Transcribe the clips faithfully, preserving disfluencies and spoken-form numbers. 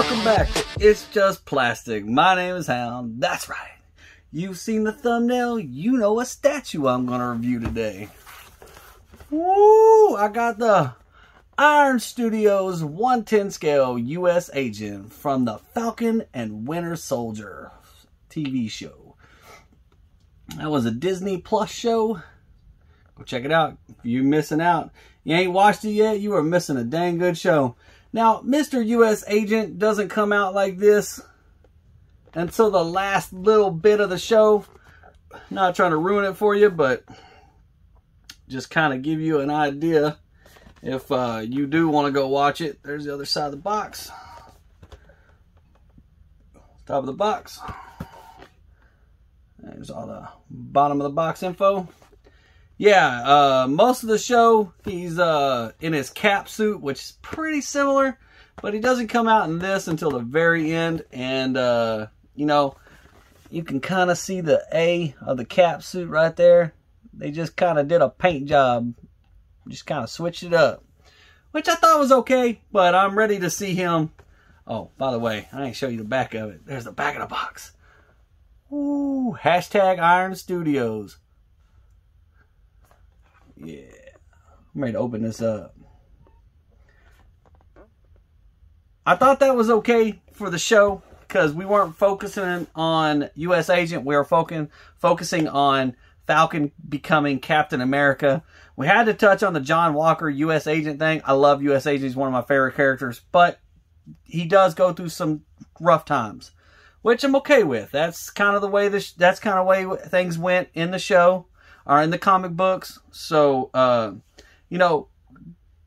Welcome back to It's Just Plastic. My name is Hound. That's right. You've seen the thumbnail. You know what statue I'm going to review today. Woo! I got the Iron Studios one ten scale U S Agent from the Falcon and Winter Soldier T V show. That was a Disney Plus show. Go check it out. If you're missing out, you ain't watched it yet, you are missing a dang good show. Now, Mister U S Agent doesn't come out like this until the last little bit of the show. Not trying to ruin it for you, but just kind of give you an idea if uh, you do want to go watch it. There's the other side of the box. Top of the box. There's all the bottom of the box info. Yeah, uh, most of the show, he's uh, in his cap suit, which is pretty similar, but he doesn't come out in this until the very end. And, uh, you know, you can kind of see the A of the cap suit right there. They just kind of did a paint job, just kind of switched it up, which I thought was okay, but I'm ready to see him. Oh, by the way, I ain't show you the back of it. There's the back of the box. Ooh, hashtag Iron Studios. Yeah, I'm ready to open this up. I thought that was okay for the show because we weren't focusing on U S Agent. We were focusing focusing on Falcon becoming Captain America. We had to touch on the John Walker U S Agent thing. I love U S Agent. He's one of my favorite characters, but he does go through some rough times, which I'm okay with. That's kind of the way this. That's kind of way things went in the show. Are in the comic books. So, uh, you know,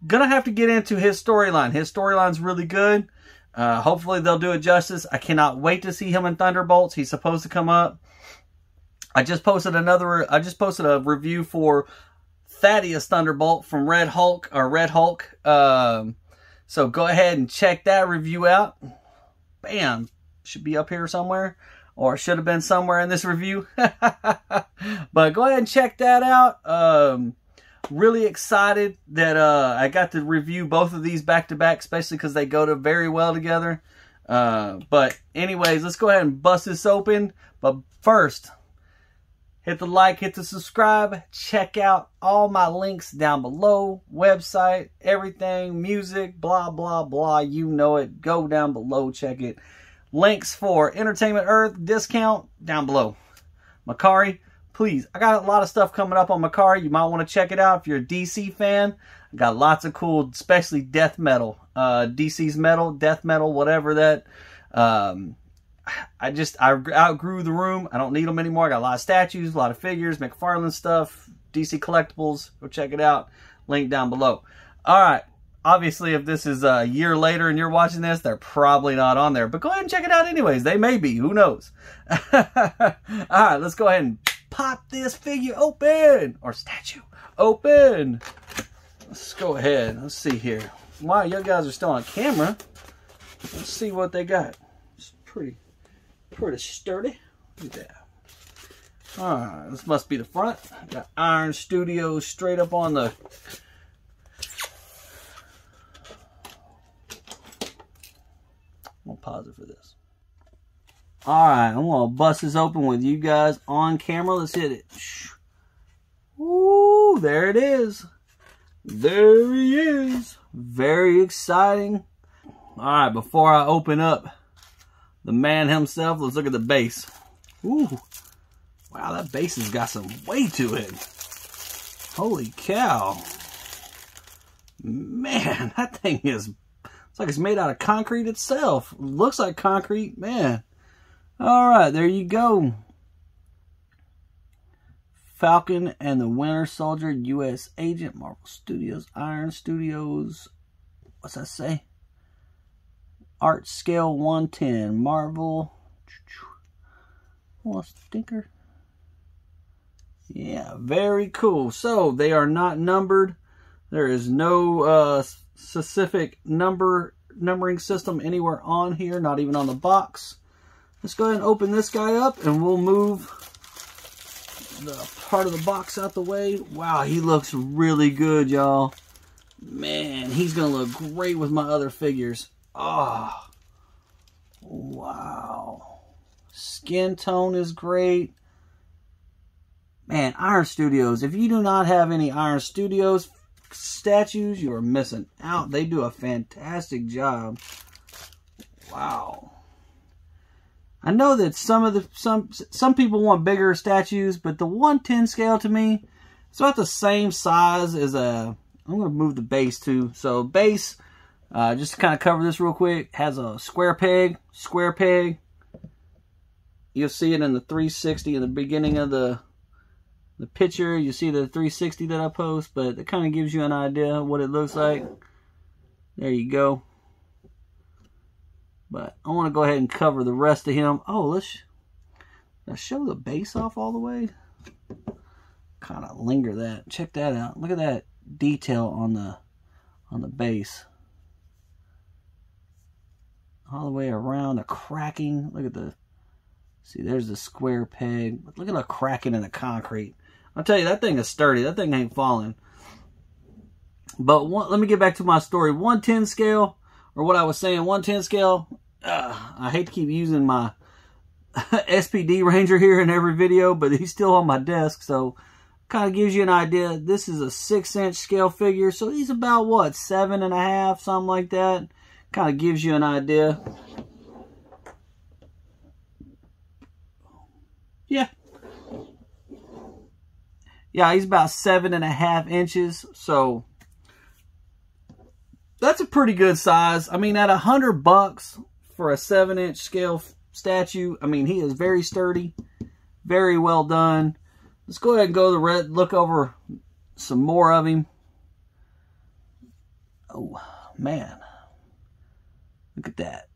gonna have to get into his storyline. His storyline's really good. Uh, hopefully they'll do it justice. I cannot wait to see him in Thunderbolts. He's supposed to come up. I just posted another, I just posted a review for Thaddeus Thunderbolt from Red Hulk, or Red Hulk. Um, so go ahead and check that review out. Bam. Should be up here somewhere. Or should have been somewhere in this review. But go ahead and check that out. Um, really excited that uh, I got to review both of these back to back, especially because they go to very well together. Uh, but anyways, let's go ahead and bust this open. But first, hit the like, hit the subscribe. Check out all my links down below. Website, everything, music, blah, blah, blah. You know it. Go down below. Check it. Links for Entertainment Earth discount down below. Mercari, please. I got a lot of stuff coming up on Mercari. You might want to check it out if you're a D C fan. I got lots of cool, especially death metal. Uh, D C's metal, death metal, whatever that. Um, I just, I outgrew the room. I don't need them anymore. I got a lot of statues, a lot of figures, McFarlane stuff, D C collectibles. Go check it out. Link down below. All right. Obviously, if this is a year later and you're watching this, they're probably not on there. But go ahead and check it out anyways. They may be. Who knows? All right, let's go ahead and pop this figure open. Or statue open. Let's go ahead. Let's see here. Wow, you guys are still on camera. Let's see what they got. It's pretty, pretty sturdy. Look at that. All right, this must be the front. Got Iron Studios straight up on the... I'm going to pause it for this. All right, I'm going to bust this open with you guys on camera. Let's hit it. Ooh, there it is. There he is. Very exciting. All right, before I open up the man himself, let's look at the base. Ooh, wow, that base has got some weight to it. Holy cow. Man, that thing is big. It's like it's made out of concrete itself. It looks like concrete, man. All right, there you go. Falcon and the Winter Soldier, U S Agent, Marvel Studios, Iron Studios. What's that say? Art Scale one ten, Marvel. Oh, stinker. Yeah, very cool. So they are not numbered. There is no... uh. specific number numbering system anywhere on here, not even on the box. Let's go ahead and open this guy up and we'll move the part of the box out the way. Wow, he looks really good, y'all. Man, he's gonna look great with my other figures. Oh, Wow. Skin tone is great. Man, Iron Studios. If you do not have any Iron Studios statues, you are missing out. They do a fantastic job. Wow. I know that some of the some some people want bigger statues, but the one ten scale to me, it's about the same size as a. I'm gonna move the base too. So base, uh, just to kind of cover this real quick, has a square peg, square peg. You'll see it in the three sixty in the beginning of the the picture. You see the three sixty that I post, but it kind of gives you an idea of what it looks like. There you go. But I want to go ahead and cover the rest of him. Oh, let's, let's show the base off all the way. Kind of linger that. Check that out. Look at that detail on the on the base. All the way around the cracking. Look at the. See, there's the square peg. Look at the cracking in the concrete. I'll tell you, that thing is sturdy. That thing ain't falling. But one, let me get back to my story. one ten scale, or what I was saying, one ten scale. Uh, I hate to keep using my S P D Ranger here in every video, but he's still on my desk, so kind of gives you an idea. This is a six inch scale figure, so he's about, what, seven and a half, something like that. Kind of gives you an idea. Yeah. Yeah, he's about seven and a half inches, so that's a pretty good size. I mean, at a hundred bucks for a seven inch scale statue, I mean, he is very sturdy, very well done. Let's go ahead and go to the red, look over some more of him. Oh, man. Look at that.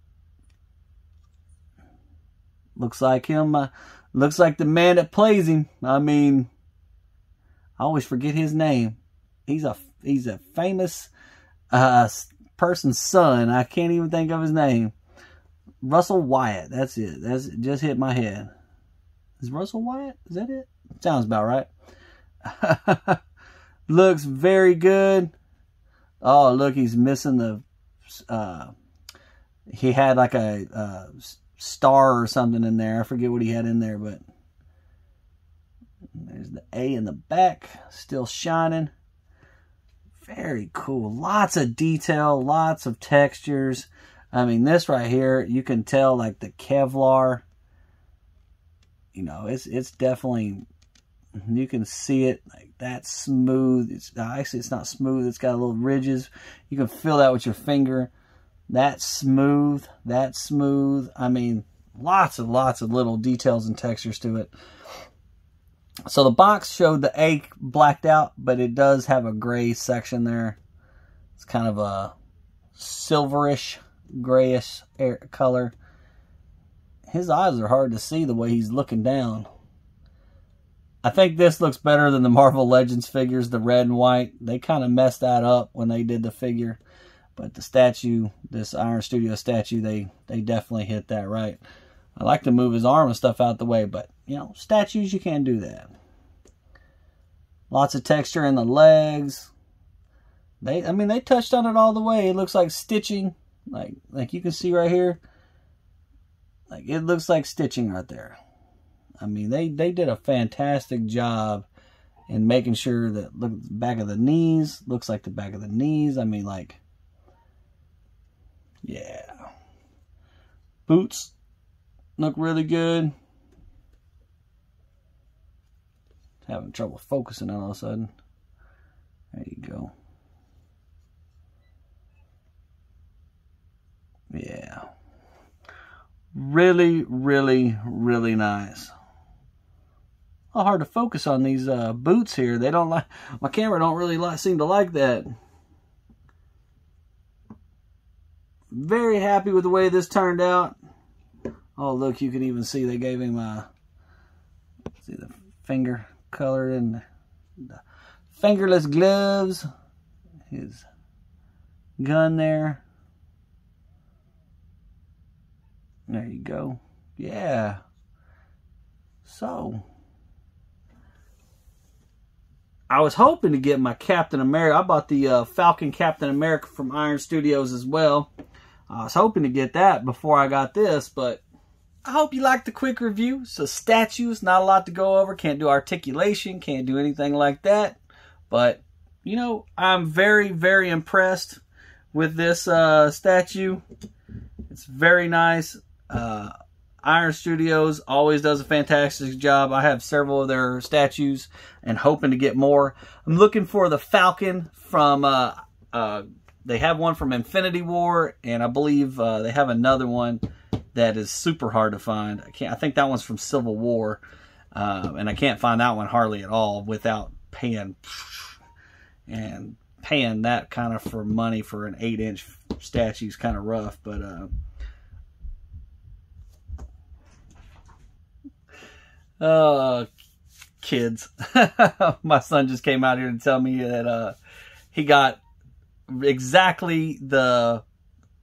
Looks like him. Uh, looks like the man that plays him. I mean, I always forget his name. He's a, he's a famous uh person's son. I can't even think of his name. Russell Wyatt, that's it. That's it. Just hit my head. Is Russell Wyatt? Is that it? Sounds about right. Looks very good. Oh, look, he's missing the uh he had like a uh star or something in there. I forget what he had in there, but there's the A in the back, still shining. Very cool. Lots of detail, lots of textures. I mean, this right here, you can tell like the Kevlar. You know, it's it's definitely, you can see it like that's smooth. It's actually, it's not smooth. It's got little ridges. You can feel that with your finger. That's smooth. That's smooth. I mean, lots and lots of little details and textures to it. So the box showed the A blacked out, but it does have a gray section there. It's kind of a silverish, grayish color. His eyes are hard to see the way he's looking down. I think this looks better than the Marvel Legends figures, the red and white. They kind of messed that up when they did the figure. But the statue, this Iron Studio statue, they, they definitely hit that right. I like to move his arm and stuff out the way, but, you know, statues, you can't do that. Lots of texture in the legs. They, I mean, they touched on it all the way. It looks like stitching. Like, like you can see right here. Like, it looks like stitching right there. I mean, they, they did a fantastic job in making sure that, look, the back of the knees. Looks like the back of the knees. I mean, like, yeah. Boots look really good. Having trouble focusing all of a sudden. There you go. Yeah. Really, really, really nice. Well, hard to focus on these uh, boots here. They don't like, my camera don't really like, seem to like that. Very happy with the way this turned out. Oh, look, you can even see they gave him a, see the finger color and the fingerless gloves, his gun there. There you go. Yeah. So I was hoping to get my Captain America. I bought the uh, Falcon Captain America from Iron Studios as well. I was hoping to get that before I got this, but I hope you liked the quick review. So statues, not a lot to go over. Can't do articulation, can't do anything like that. But, you know, I'm very, very impressed with this uh, statue. It's very nice. Uh, Iron Studios always does a fantastic job. I have several of their statues and hoping to get more. I'm looking for the Falcon from... Uh, uh, they have one from Infinity War, and I believe uh, they have another one that is super hard to find. I can't. I think that one's from Civil War, uh, and I can't find that one hardly at all without paying and paying that kind of for money for an eight-inch statue is kind of rough. But uh, uh kids, my son just came out here to tell me that uh, he got exactly the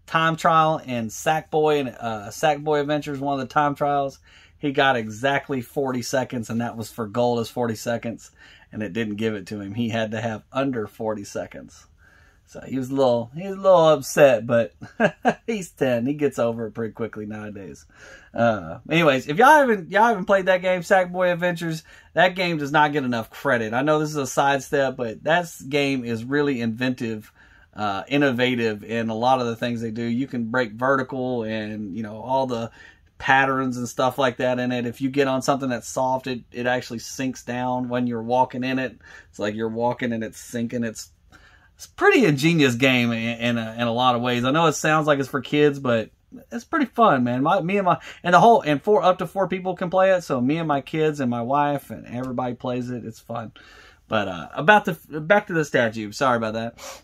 time trial and Sackboy and uh, Sackboy Adventures, one of the time trials. He got exactly forty seconds, and that was for gold as forty seconds, and it didn't give it to him. He had to have under forty seconds, so he was a little he was a little upset, but he's ten. He gets over it pretty quickly nowadays. Uh, anyways, if y'all haven't y'all haven't played that game, Sackboy Adventures, that game does not get enough credit. I know this is a sidestep, but that game is really inventive. Uh, innovative in a lot of the things they do. You can break vertical and, you know, all the patterns and stuff like that in it. If you get on something that's soft, it, it actually sinks down when you're walking in it. It's like you're walking and it's sinking. It's, it's a pretty ingenious game in, in, a, in a lot of ways. I know it sounds like it's for kids, but it's pretty fun, man. My, me and my, and the whole, and four, up to four people can play it. So me and my kids and my wife and everybody plays it. It's fun. But uh, about the, back to the statue. Sorry about that.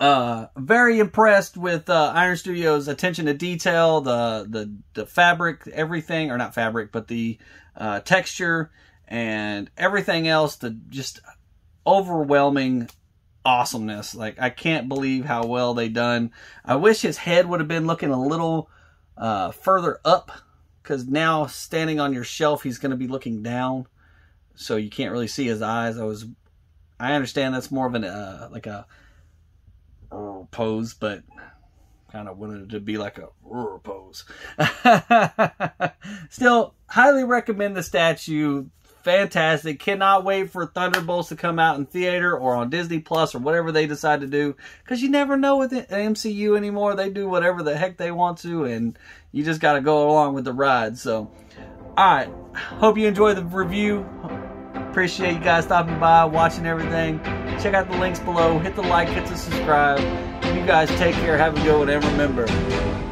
Uh, very impressed with uh, Iron Studios' attention to detail, the the the fabric, everything, or not fabric, but the uh, texture and everything else. The just overwhelming awesomeness. Like, I can't believe how well they done. I wish his head would have been looking a little uh, further up, because now standing on your shelf, he's going to be looking down, so you can't really see his eyes. I was, I understand that's more of an uh, like a pose, but kind of wanted it to be like a uh, pose. Still, highly recommend the statue. Fantastic. Cannot wait for Thunderbolts to come out in theater or on Disney Plus or whatever they decide to do, because you never know with the M C U anymore. They do whatever the heck they want to, and you just got to go along with the ride. So, alright. Hope you enjoy the review. Appreciate you guys stopping by, watching everything. Check out the links below. Hit the like, hit the subscribe. You guys take care, have a good one, and remember...